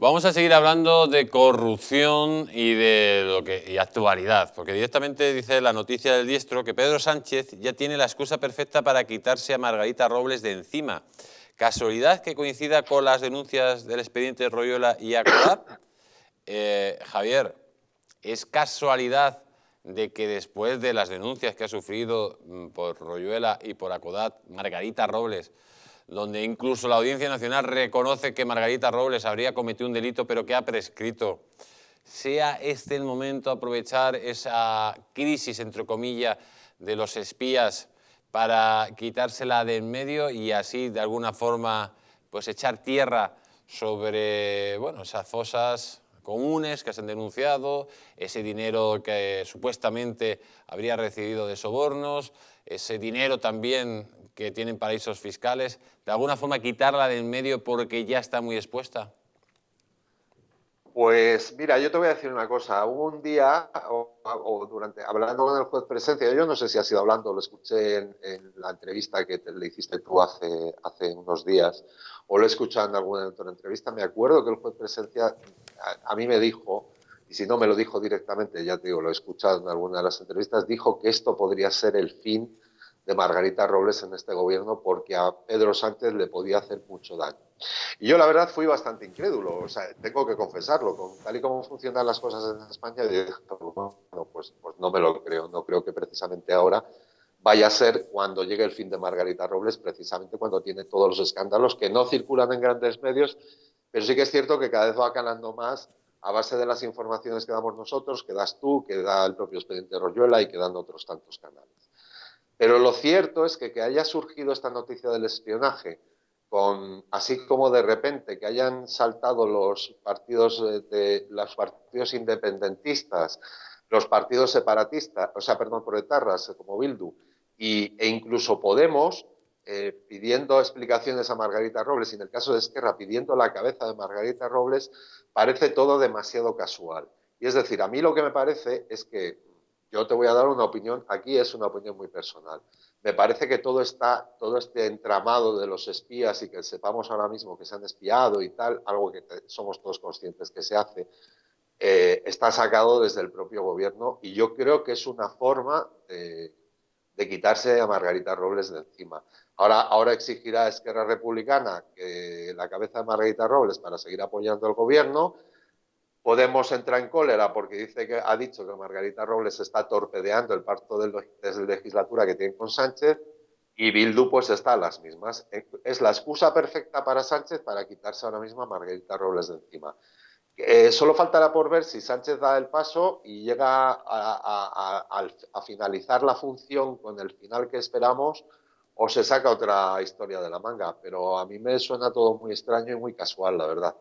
Vamos a seguir hablando de corrupción y de actualidad, porque directamente dice la noticia del diestro que Pedro Sánchez ya tiene la excusa perfecta para quitarse a Margarita Robles de encima. ¿Casualidad que coincida con las denuncias del expediente Royuela y ACODAT? Javier, ¿es casualidad de que después de las denuncias que ha sufrido por Royuela y por ACODAT, Margarita Robles, donde incluso la Audiencia Nacional reconoce que Margarita Robles habría cometido un delito pero que ha prescrito, sea este el momento de aprovechar esa crisis, entre comillas, de los espías para quitársela de en medio y así, de alguna forma, pues echar tierra sobre, bueno, esas fosas comunes que se han denunciado, ese dinero que supuestamente habría recibido de sobornos, ese dinero también que tienen paraísos fiscales, de alguna forma quitarla del medio porque ya está muy expuesta? Pues mira, yo te voy a decir una cosa. Hubo un día, hablando con el juez Presencia, yo no sé si ha sido hablando, lo escuché en la entrevista que le hiciste tú hace unos días, o lo he escuchado en alguna otra entrevista, me acuerdo que el juez Presencia a mí me dijo, y si no me lo dijo directamente, ya te digo, lo he escuchado en alguna de las entrevistas, dijo que esto podría ser el fin de Margarita Robles en este gobierno porque a Pedro Sánchez le podía hacer mucho daño. Y yo la verdad fui bastante incrédulo, o sea, tengo que confesarlo, tal y como funcionan las cosas en España, yo dije, bueno, pues no me lo creo, no creo que precisamente ahora vaya a ser cuando llegue el fin de Margarita Robles, precisamente cuando tiene todos los escándalos que no circulan en grandes medios, pero sí que es cierto que cada vez va calando más a base de las informaciones que damos nosotros, que das tú, que da el propio expediente Royuela y que dan otros tantos canales. Pero lo cierto es que haya surgido esta noticia del espionaje, así como de repente que hayan saltado los partidos independentistas, los partidos separatistas, o sea, perdón, proetarras como Bildu, e incluso Podemos, pidiendo explicaciones a Margarita Robles, y en el caso de Esquerra pidiendo la cabeza de Margarita Robles, parece todo demasiado casual. Y es decir, a mí lo que me parece es que, yo te voy a dar una opinión, aquí es una opinión muy personal. Me parece que todo este entramado de los espías y que sepamos ahora mismo que se han espiado y tal, algo que somos todos conscientes que se hace, está sacado desde el propio gobierno y yo creo que es una forma de quitarse a Margarita Robles de encima. Ahora exigirá a Esquerra Republicana que la cabeza de Margarita Robles para seguir apoyando al gobierno. Podemos entrar en cólera porque ha dicho que Margarita Robles está torpedeando el pacto de legislatura que tiene con Sánchez y Bildu pues está a las mismas. Es la excusa perfecta para Sánchez para quitarse ahora mismo a Margarita Robles de encima. Solo faltará por ver si Sánchez da el paso y llega a finalizar la función con el final que esperamos o se saca otra historia de la manga. Pero a mí me suena todo muy extraño y muy casual, la verdad.